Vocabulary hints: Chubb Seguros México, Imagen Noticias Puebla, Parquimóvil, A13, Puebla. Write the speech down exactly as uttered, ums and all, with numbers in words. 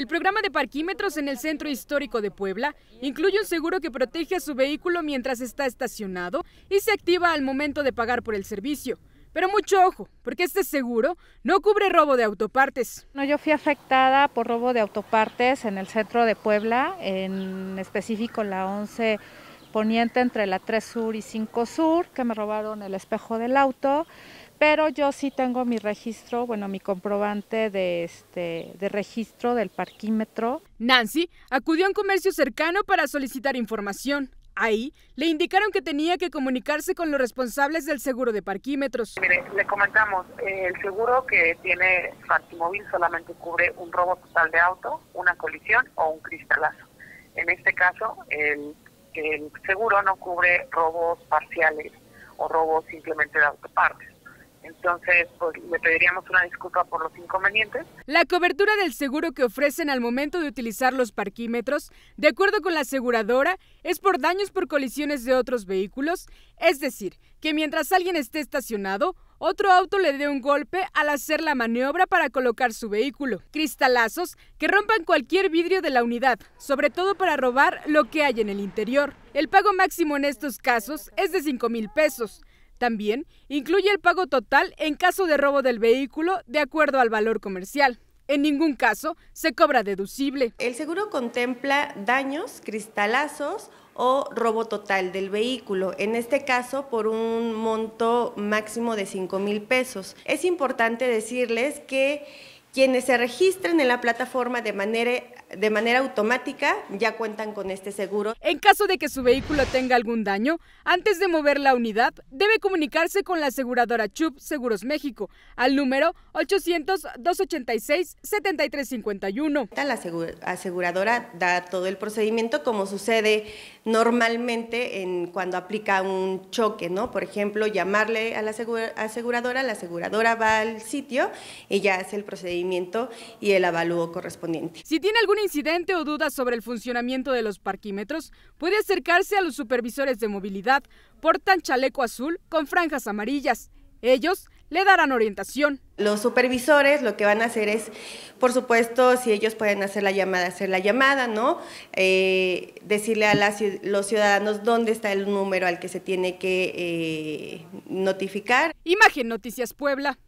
El programa de parquímetros en el Centro Histórico de Puebla incluye un seguro que protege a su vehículo mientras está estacionado y se activa al momento de pagar por el servicio. Pero mucho ojo, porque este seguro no cubre robo de autopartes. No, yo fui afectada por robo de autopartes en el centro de Puebla, en específico la once Poniente entre la tres Sur y cinco Sur, que me robaron el espejo del auto, pero yo sí tengo mi registro, bueno, mi comprobante de, este, de registro del parquímetro. Nancy acudió a un comercio cercano para solicitar información. Ahí le indicaron que tenía que comunicarse con los responsables del seguro de parquímetros. Mire, le comentamos, eh, el seguro que tiene Parquimóvil solamente cubre un robo total de auto, una colisión o un cristalazo. En este caso, el, el seguro no cubre robos parciales o robos simplemente de autopartes. Entonces, pues, le pediríamos una disculpa por los inconvenientes. La cobertura del seguro que ofrecen al momento de utilizar los parquímetros, de acuerdo con la aseguradora, es por daños por colisiones de otros vehículos, es decir, que mientras alguien esté estacionado, otro auto le dé un golpe al hacer la maniobra para colocar su vehículo. Cristalazos que rompan cualquier vidrio de la unidad, sobre todo para robar lo que hay en el interior. El pago máximo en estos casos es de cinco mil pesos. También incluye el pago total en caso de robo del vehículo de acuerdo al valor comercial. En ningún caso se cobra deducible. El seguro contempla daños, cristalazos o robo total del vehículo, en este caso por un monto máximo de cinco mil pesos. Es importante decirles que quienes se registren en la plataforma de manera, de manera automática ya cuentan con este seguro. En caso de que su vehículo tenga algún daño, antes de mover la unidad, debe comunicarse con la aseguradora Chubb Seguros México al número ochocientos, doscientos ochenta y seis, setenta y tres cincuenta y uno. La aseguradora da todo el procedimiento como sucede normalmente en cuando aplica un choque, ¿no? Por ejemplo, llamarle a la aseguradora, la aseguradora va al sitio y ya hace el procedimiento y el avalúo correspondiente. Si tiene algún incidente o duda sobre el funcionamiento de los parquímetros, puede acercarse a los supervisores de movilidad, portan chaleco azul con franjas amarillas. Ellos le darán orientación. Los supervisores lo que van a hacer es, por supuesto, si ellos pueden hacer la llamada, hacer la llamada, ¿no? Eh, decirle a las, los ciudadanos dónde está el número al que se tiene que eh, notificar. Imagen Noticias Puebla.